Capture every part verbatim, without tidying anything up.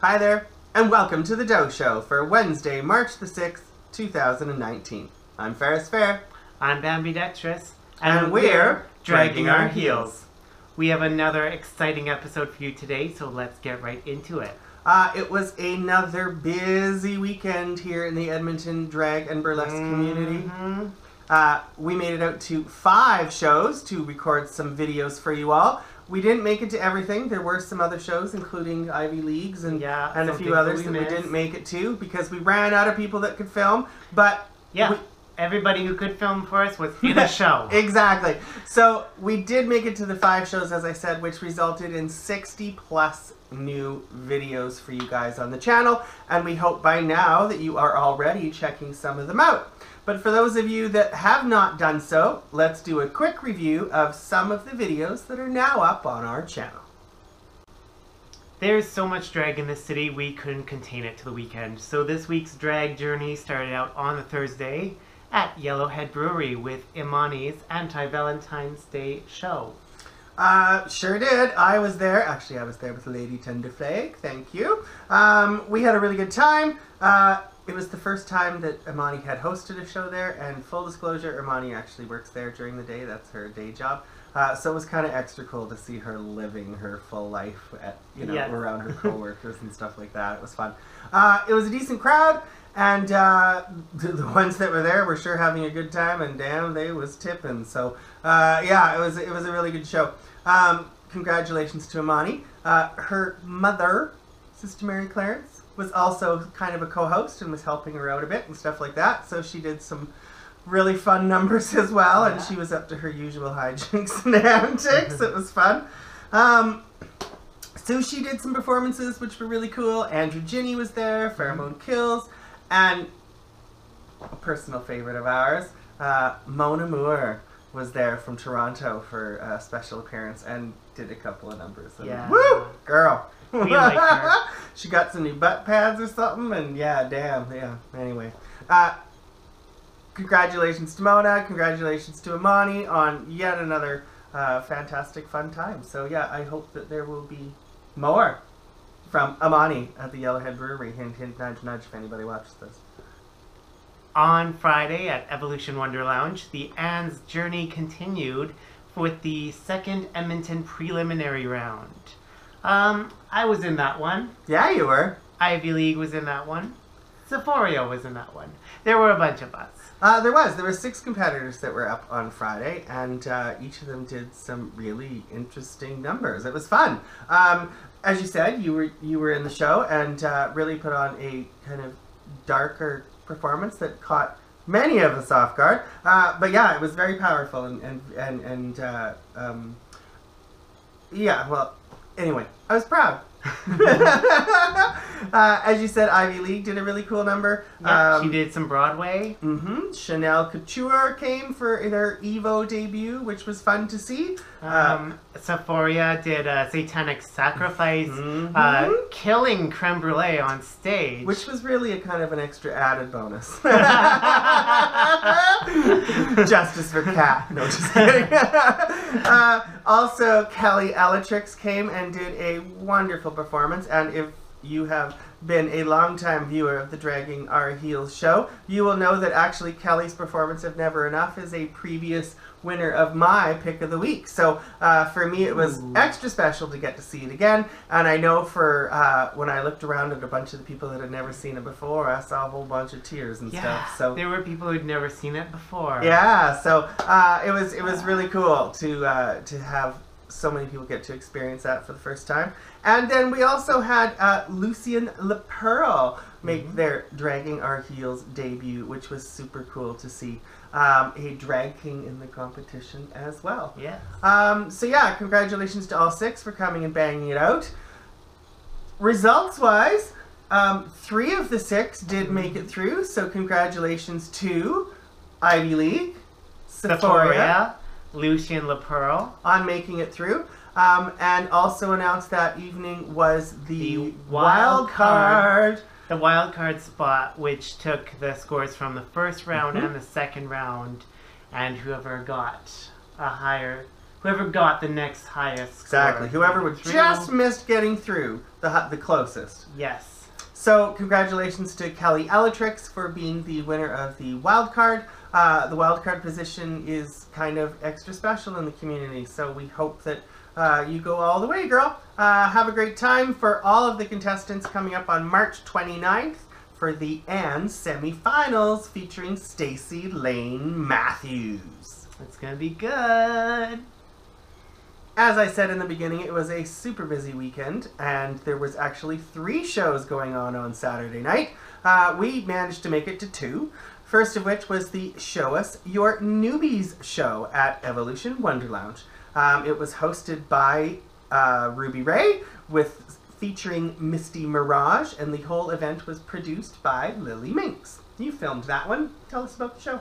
Hi there, and welcome to the D O H Show for Wednesday, March the sixth, two thousand nineteen. I'm Ferris Fair. I'm Bambi Dextrous. And, and we're Dragging Our Heels. We have another exciting episode for you today, so let's get right into it. Uh, it was another busy weekend here in the Edmonton drag and burlesque mm-hmm. community. Uh, we made it out to five shows to record some videos for you all. We didn't make it to everything. There were some other shows, including Ivy Leagues and, yeah, and a few others that we didn't make it to because we ran out of people that could film. But yeah, we, everybody who could film for us was in the show. Exactly. So we did make it to the five shows, as I said, which resulted in sixty plus new videos for you guys on the channel. And we hope by now that you are already checking some of them out. But for those of you that have not done so, let's do a quick review of some of the videos that are now up on our channel. There's so much drag in this city, we couldn't contain it to the weekend. So this week's drag journey started out on the Thursday at Yellowhead Brewery with Imani's Anti-Valentine's Day show. Uh, sure did. I was there. Actually, I was there with Lady Tenderflake. Thank you. Um, we had a really good time. Uh, it was the first time that Imani had hosted a show there, and full disclosure, Imani actually works there during the day. That's her day job. Uh, so it was kind of extra cool to see her living her full life at, you know, yes. around her coworkers and stuff like that. It was fun. Uh, it was a decent crowd, and uh, the, the ones that were there were sure having a good time, and damn, they was tipping. So uh, yeah, it was it was a really good show. Um, congratulations to Imani. Uh, her mother, Sister Mary Clarence, was also kind of a co-host and was helping her out a bit and stuff like that. So she did some really fun numbers as well, and she was up to her usual hijinks and antics. It was fun. Um, so she did some performances, which were really cool. Andrew Ginny was there, Pheromone Kills, and a personal favorite of ours, uh, Mona Moore was there from Toronto for a special appearance and did a couple of numbers. And yeah. Woo! Girl! We like her. She got some new butt pads or something, and yeah, damn, yeah. Anyway. Uh, congratulations to Mona, congratulations to Imani on yet another uh, fantastic fun time. So yeah, I hope that there will be more from Imani at the Yellowhead Brewery. Hint, hint, nudge, nudge if anybody watches this. On Friday at Evolution Wonder Lounge, the Anne's journey continued with the second Edmonton preliminary round. Um, I was in that one. Yeah, you were. Ivy League was in that one. Sephora was in that one. There were a bunch of us. Uh, there was. There were six competitors that were up on Friday, and uh, each of them did some really interesting numbers. It was fun. Um, as you said, you were you were in the show and uh, really put on a kind of darker performance that caught many of us off guard, uh, but yeah, it was very powerful and and and, and uh, um, yeah. Well, anyway, I was proud. uh, as you said, Ivy League did a really cool number. Yeah, um, she did some Broadway. Mm-hmm. Chanel Couture came for their Evo debut, which was fun to see. Um, um, Sephora did a Satanic Sacrifice, mm-hmm. uh, killing Creme Brulee on stage, which was really a kind of an extra added bonus. Justice for Cat. No, just kidding. uh, also, Kelly Alatrix came and did a wonderful performance, and if you have been a long-time viewer of the Dragging Our Heels show, you will know that actually Kelly's performance of Never Enough is a previous winner of my pick of the week. So uh, for me, it was Ooh. extra special to get to see it again. And I know for uh, when I looked around at a bunch of the people that had never seen it before, I saw a whole bunch of tears and yeah, stuff. So there were people who'd never seen it before. Yeah. So uh, it was it was really cool to uh, to have so many people get to experience that for the first time. And then we also had uh, Lucien LaPearl make mm-hmm. their Dragging Our Heels debut, which was super cool to see. Um, a drag king in the competition as well. Yeah. Um, so yeah, congratulations to all six for coming and banging it out. Results-wise, um, three of the six did mm-hmm. make it through, so congratulations to Ivy League, Sephora, Sephora. Lucien LaPearl on making it through, um, and also announced that evening was the, the wild card, card the wild card spot, which took the scores from the first round mm-hmm. and the second round, and whoever got a higher Whoever got the next highest. Exactly. Score. Whoever would just missed getting through the the closest. Yes. So congratulations to Kelly Alatrix for being the winner of the wild card. Uh, the wild card position is kind of extra special in the community, so we hope that uh, you go all the way, girl. Uh, have a great time for all of the contestants coming up on March twenty-ninth. For the and semi-finals featuring Stacey Lane Matthews. It's gonna be good. As I said in the beginning, it was a super busy weekend, and there was actually three shows going on on Saturday night. Uh, we managed to make it to two. First of which was the Show Us Your Newbies show at Evolution Wonder Lounge. Um, it was hosted by uh, Ruby Ray with. Featuring Misty Mirage, and the whole event was produced by Lily Minx. You filmed that one. Tell us about the show.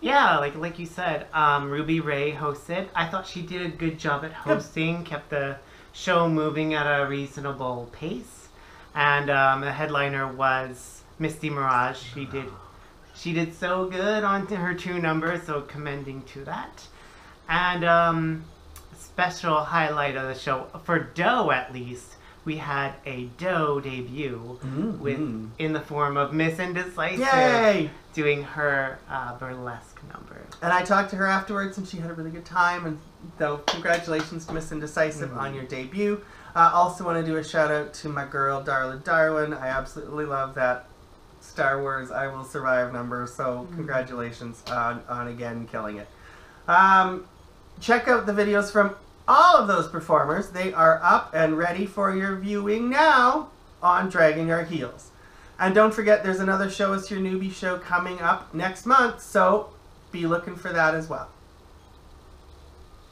Yeah, like like you said, um, Ruby Ray hosted. I thought she did a good job at hosting, yep. Kept the show moving at a reasonable pace, and um, the headliner was Misty Mirage. She did, she did so good on her two numbers, so commending to that. And um, special highlight of the show, for Doe at least, we had a Doe debut mm-hmm. with in the form of Miss Indecisive Yay! doing her uh, burlesque number. And I talked to her afterwards, and she had a really good time. And so, congratulations to Miss Indecisive mm-hmm. on your debut. I uh, also want to do a shout out to my girl Darla Darwin. I absolutely love that Star Wars I Will Survive number. So, mm-hmm. congratulations on, on again killing it. Um, check out the videos from. All of those performers, they are up and ready for your viewing now on Dragging Our Heels. And don't forget, there's another Show Us Your Newbie show coming up next month, so be looking for that as well.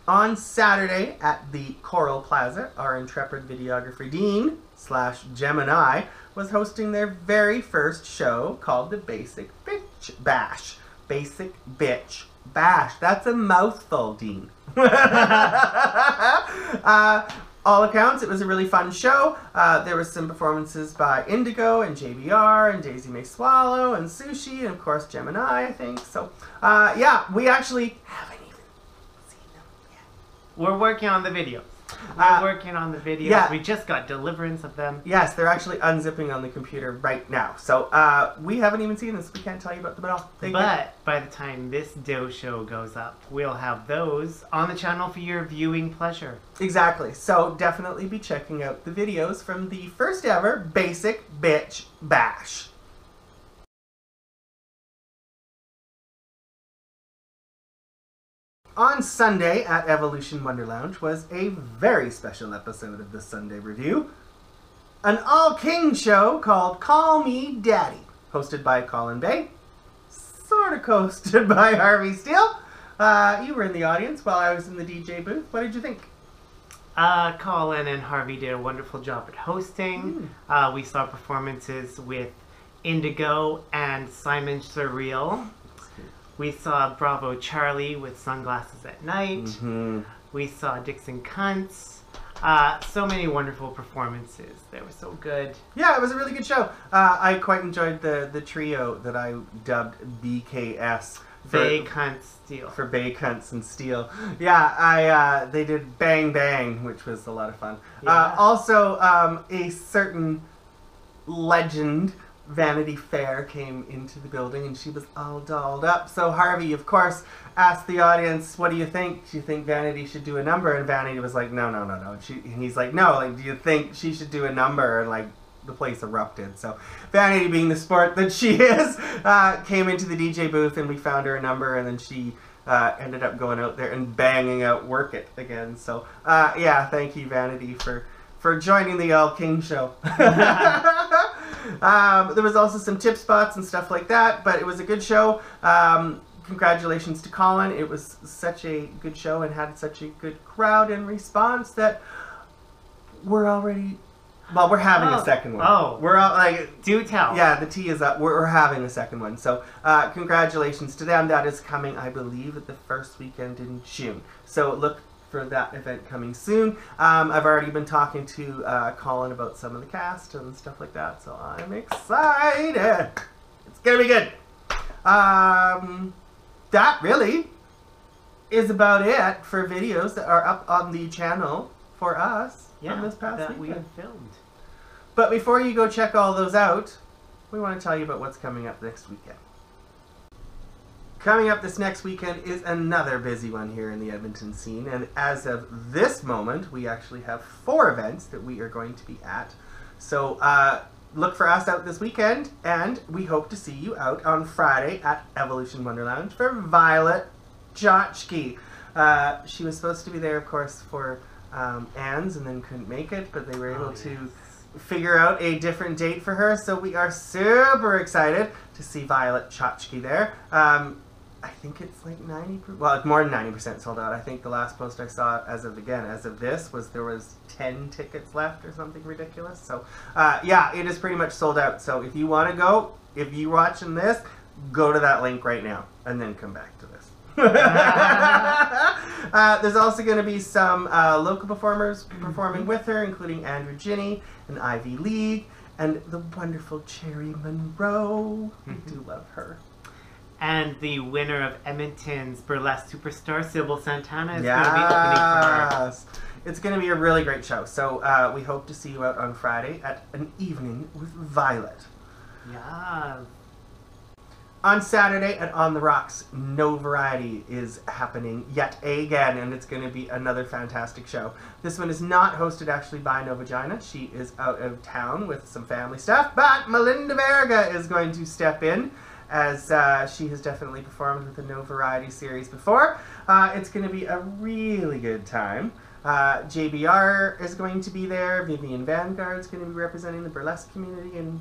On Saturday at the Coral Plaza, our intrepid videographer Dean slash Gemini was hosting their very first show called the Basic Bitch Bash. Basic Bitch Bash. That's a mouthful, Dean. uh, all accounts, it was a really fun show. Uh, there was some performances by Indigo and J B R and Daisy May Swallow and Sushi and of course Gemini, I think. So uh, yeah, we actually haven't even seen them yet. We're working on the videos. We're uh, working on the videos. Yeah. We just got deliverance of them. Yes, they're actually unzipping on the computer right now. So uh, we haven't even seen this. We can't tell you about them at all. They but get... by the time this Doe show goes up, we'll have those on the channel for your viewing pleasure. Exactly. So definitely be checking out the videos from the first ever Basic Bitch Bash. On Sunday at Evolution Wonder Lounge was a very special episode of the Sunday Review. An all-king show called Call Me Daddy, hosted by Colin Bay, sort of hosted by Harvey Steele. Uh, you were in the audience while I was in the D J booth. What did you think? Uh, Colin and Harvey did a wonderful job at hosting. Mm. Uh, we saw performances with Indigo and Simon Surreal. We saw Bravo Charlie with Sunglasses at Night. Mm-hmm. We saw Dixon Kuntz. Uh, so many wonderful performances. They were so good. Yeah, it was a really good show. Uh, I quite enjoyed the, the trio that I dubbed B K S. For, Bay, Kuntz, Steele. For Bay, Kuntz, and Steele. Yeah, I uh, they did Bang Bang, which was a lot of fun. Yeah. Uh, also, um, a certain legend... Vanity Fair came into the building and she was all dolled up. So Harvey, of course, asked the audience, what do you think? Do you think Vanity should do a number? And Vanity was like, no, no, no, no. She, and he's like, no, like, do you think she should do a number? And like, the place erupted. So Vanity, being the sport that she is, uh, came into the D J booth and we found her a number, and then she uh, ended up going out there and banging out Work It again. So uh, yeah, thank you, Vanity, for, for joining the All King show. Um, there was also some tip spots and stuff like that, but it was a good show. Um, congratulations to Colin. It was such a good show and had such a good crowd and response that we're already... Well, we're having oh. a second one. Oh. We're all, like... Do tell. Yeah, the tea is up. We're, we're having a second one. So, uh, congratulations to them. That is coming, I believe, at the first weekend in June. So, look... for that event coming soon. Um, I've already been talking to uh, Colin about some of the cast and stuff like that, so I'm excited. It's gonna be good. Um, that really is about it for videos that are up on the channel for us yeah, from this past that weekend. we filmed. But before you go check all those out, we want to tell you about what's coming up next weekend. Coming up this next weekend is another busy one here in the Edmonton scene, and as of this moment, we actually have four events that we are going to be at. So uh, look for us out this weekend, and we hope to see you out on Friday at Evolution Wonder Lounge for Violet Tchotchke. Uh, she was supposed to be there, of course, for um, Anne's and then couldn't make it, but they were able oh, yes. to figure out a different date for her, so we are super excited to see Violet Tchotchke there. Um, I think it's like ninety percent, well, it's more than ninety percent sold out. I think the last post I saw as of, again, as of this, was there was ten tickets left or something ridiculous. So, uh, yeah, it is pretty much sold out. So if you want to go, if you're watching this, go to that link right now and then come back to this. uh, there's also going to be some uh, local performers performing with her, including Andrew Ginny and Ivy League and the wonderful Cherry Monroe. We do love her. And the winner of Edmonton's Burlesque Superstar, Sybil Santana, is yes. going to be opening for her. It's going to be a really great show. So uh, we hope to see you out on Friday at an evening with Violet. Yeah. On Saturday at On the Rocks, No Variety is happening yet again, and it's going to be another fantastic show. This one is not hosted actually by No Vagina. She is out of town with some family stuff, but Melinda Verga is going to step in, as uh, she has definitely performed with the No Variety series before. Uh, it's going to be a really good time. Uh, J B R is going to be there, Vivian Vanguard is going to be representing the burlesque community, and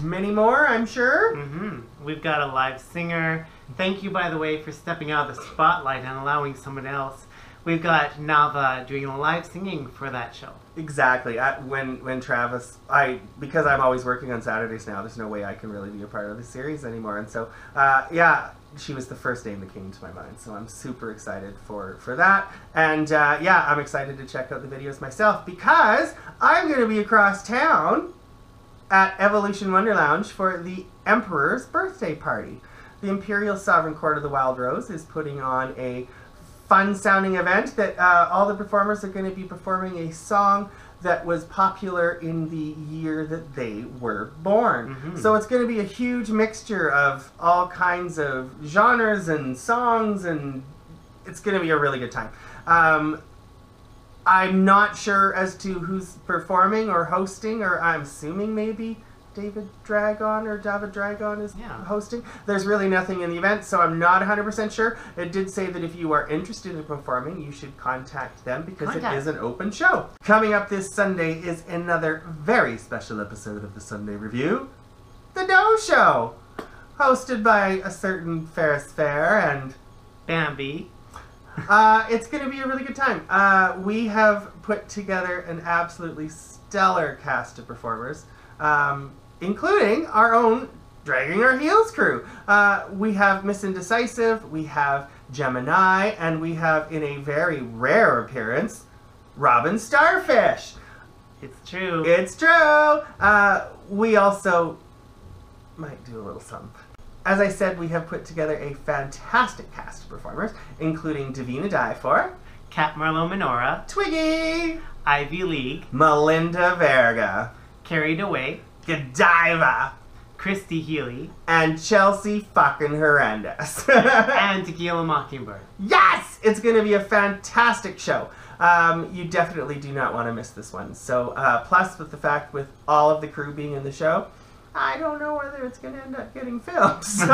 many more, I'm sure. Mm-hmm. We've got a live singer. Thank you, by the way, for stepping out of the spotlight and allowing someone else. We've got Nava doing live singing for that show. Exactly. I, when when Travis, I because I'm always working on Saturdays now, there's no way I can really be a part of the series anymore. And so, uh, yeah, she was the first name that came to my mind. So I'm super excited for, for that. And uh, yeah, I'm excited to check out the videos myself because I'm going to be across town at Evolution Wonder Lounge for the Emperor's birthday party. The Imperial Sovereign Court of the Wild Rose is putting on a fun-sounding event that uh, all the performers are going to be performing a song that was popular in the year that they were born. Mm-hmm. So it's going to be a huge mixture of all kinds of genres and songs, and it's going to be a really good time. Um, I'm not sure as to who's performing or hosting, or I'm assuming maybe David Dragon or David Dragon is yeah. hosting. There's really nothing in the event, so I'm not one hundred percent sure. It did say that if you are interested in performing, you should contact them because contact. it is an open show. Coming up this Sunday is another very special episode of the Sunday Review, The D O H Show, hosted by a certain Ferris Fair and Bambi. uh, it's going to be a really good time. Uh, we have put together an absolutely stellar cast of performers, um, including our own Dragging Our Heels crew. Uh, we have Miss Indecisive, we have Gemini, and we have, in a very rare appearance, Robin Starfish. It's true. It's true. Uh, we also might do a little something. As I said, we have put together a fantastic cast of performers, including Davina Dyfor, Kat Marlowe Minora, Twiggy, Ivy League, Melinda Verga, Carried Away, Godiva, Christy Healy, and Chelsea fucking Horrendous. And To Kill a Mockingbird. Yes! It's going to be a fantastic show. Um, you definitely do not want to miss this one. So, uh, plus with the fact with all of the crew being in the show, I don't know whether it's going to end up getting filmed. So,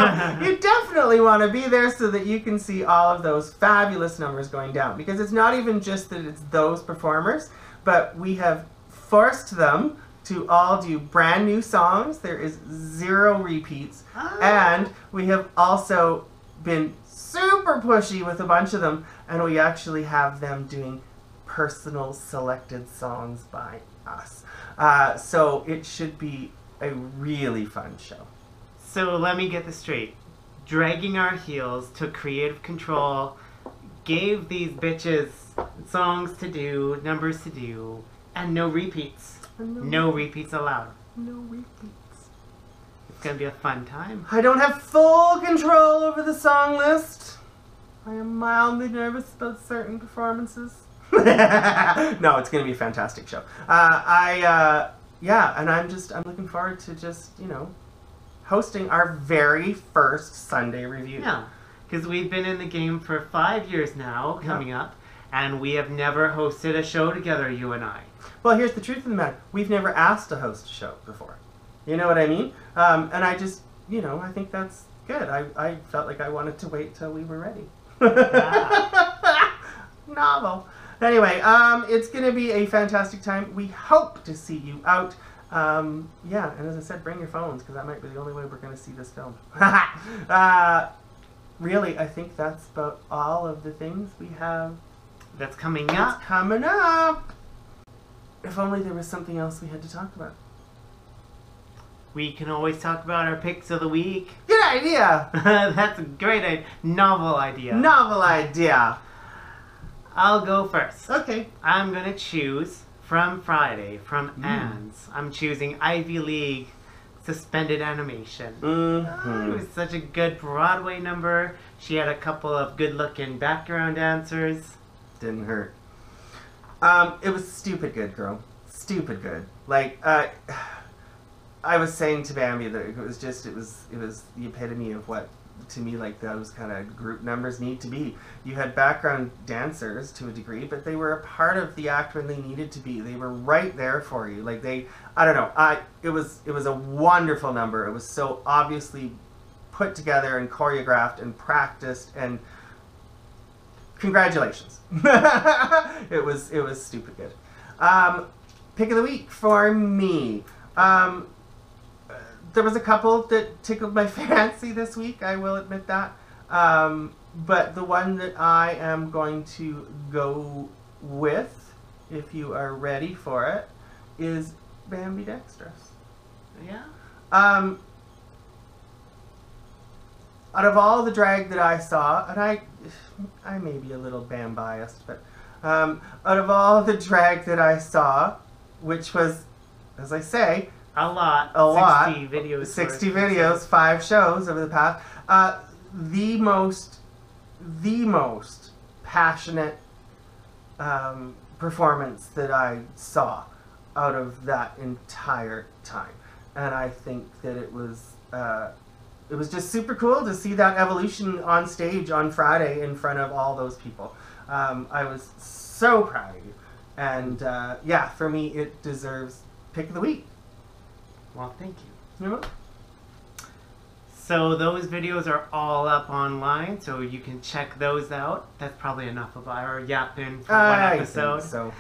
you definitely want to be there so that you can see all of those fabulous numbers going down. Because it's not even just that it's those performers, but we have forced them to all do brand new songs. There is zero repeats. Oh. And we have also been super pushy with a bunch of them, and we actually have them doing personal selected songs by us. Uh, so it should be a really fun show. So let me get this straight. Dragging Our Heels took creative control, gave these bitches songs to do, numbers to do, and no repeats. No, no repeats allowed. No repeats. It's going to be a fun time. I don't have full control over the song list. I am mildly nervous about certain performances. No, it's going to be a fantastic show. Uh, I, uh, yeah, and I'm just, I'm looking forward to just, you know, hosting our very first Sunday review. Yeah, because we've been in the game for five years now, coming yeah. up, and we have never hosted a show together, you and I. Well, here's the truth of the matter. We've never asked to host a show before. You know what I mean? Um, and I just, you know, I think that's good. I, I felt like I wanted to wait till we were ready. Yeah. Novel. Anyway, um, it's going to be a fantastic time. We hope to see you out. Um, yeah, and as I said, bring your phones, because that might be the only way we're going to see this film. uh, really, I think that's about all of the things we have. That's coming up. That's coming up. If only there was something else we had to talk about. We can always talk about our picks of the week. Good idea! That's a great idea. Novel idea. Novel idea. I'll go first. Okay. I'm going to choose from Friday, from mm. Anne's. I'm choosing Ivy League Suspended Animation. Mm-hmm. Oh, it was such a good Broadway number. She had a couple of good-looking background dancers. Didn't hurt. Um, it was stupid good, girl. Stupid good. Like, uh... I was saying to Bambi that it was just, it was, it was the epitome of what, to me, like those kind of group numbers need to be. You had background dancers to a degree, but they were a part of the act when they needed to be. They were right there for you. Like they, I don't know, I, it was, it was a wonderful number. It was so obviously put together and choreographed and practiced, and congratulations. It was, it was stupid good. Um, pick of the week for me. Um, There was a couple that tickled my fancy this week, I will admit that. Um, but the one that I am going to go with, if you are ready for it, is Bambi Dextrous. Yeah? Um, out of all the drag that I saw, and I, I may be a little Bam biased, but um, out of all the drag that I saw, which was, as I say, A lot. A lot. sixty videos. sixty videos, five shows over the past. Uh, the most, the most passionate um, performance that I saw out of that entire time. And I think that it was, uh, it was just super cool to see that evolution on stage on Friday in front of all those people. Um, I was so proud of you. And uh, yeah, for me, it deserves pick of the week. Well, thank you. You're welcome. So those videos are all up online, so you can check those out. That's probably enough of our yapping for I one episode. Think so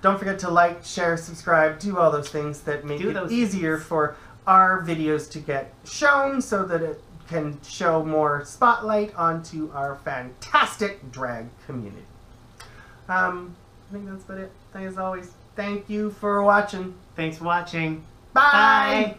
don't forget to like, share, subscribe, do all those things that make do it easier things. for our videos to get shown, so that it can show more spotlight onto our fantastic drag community. Um, I think that's about it. As always, thank you for watching. Thanks for watching. Bye. Bye.